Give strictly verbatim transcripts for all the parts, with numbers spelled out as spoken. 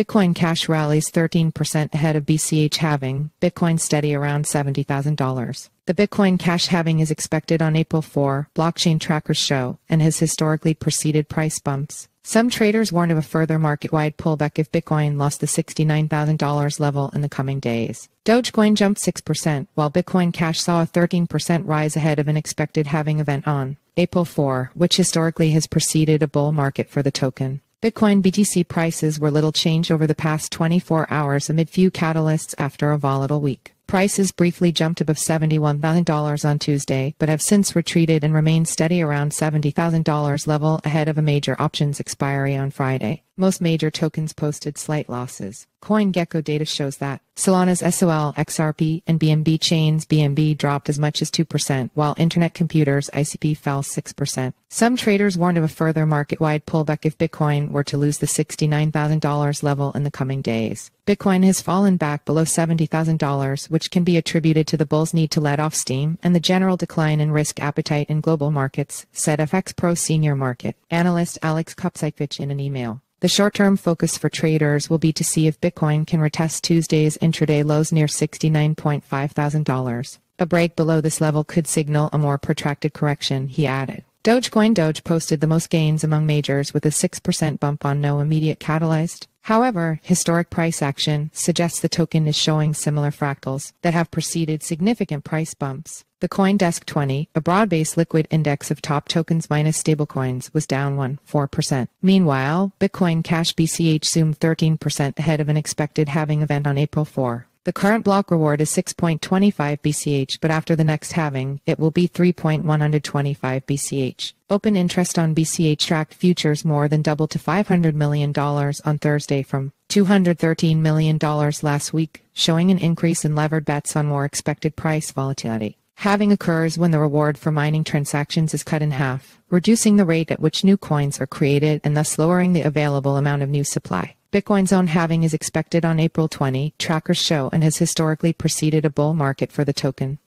Bitcoin Cash rallies thirteen percent ahead of B C H halving, Bitcoin steady around seventy thousand dollars. The Bitcoin Cash halving is expected on April fourth, blockchain trackers show, and has historically preceded price bumps. Some traders warn of a further market-wide pullback if Bitcoin lost the sixty-nine thousand dollars level in the coming days. Dogecoin jumped six percent, while Bitcoin Cash saw a thirteen percent rise ahead of an expected halving event on April fourth, which historically has preceded a bull market for the token. Bitcoin B T C prices were little changed over the past twenty-four hours amid few catalysts after a volatile week. Prices briefly jumped above seventy-one thousand dollars on Tuesday, but have since retreated and remained steady around seventy thousand dollars level ahead of a major options expiry on Friday. Most major tokens posted slight losses. CoinGecko data shows that Solana's S O L, X R P, and B N B chains B N B dropped as much as two percent, while Internet Computer's I C P fell six percent. Some traders warned of a further market-wide pullback if Bitcoin were to lose the sixty-nine thousand dollars level in the coming days. Bitcoin has fallen back below seventy thousand dollars, which can be attributed to the bulls' need to let off steam and the general decline in risk appetite in global markets, said FxPro senior market analyst Alex Kuptsikevich in an email. The short-term focus for traders will be to see if Bitcoin can retest Tuesday's intraday lows near sixty-nine thousand five hundred dollars. A break below this level could signal a more protracted correction, he added. Dogecoin Doge posted the most gains among majors with a six percent bump on no immediate catalyst. However, historic price action suggests the token is showing similar fractals that have preceded significant price bumps. The CoinDesk twenty, a broad-based liquid index of top tokens minus stablecoins, was down one point four percent. Meanwhile, Bitcoin Cash B C H zoomed thirteen percent ahead of an expected halving event on April fourth. The current block reward is six point two five B C H, but after the next halving, it will be three point one two five B C H. Open interest on B C H tracked futures more than doubled to five hundred million dollars on Thursday from two hundred thirteen million dollars last week, showing an increase in levered bets on more expected price volatility. Halving occurs when the reward for mining transactions is cut in half, reducing the rate at which new coins are created and thus lowering the available amount of new supply. Bitcoin's own halving is expected on April twentieth, trackers show, and has historically preceded a bull market for the token.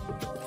Thank you.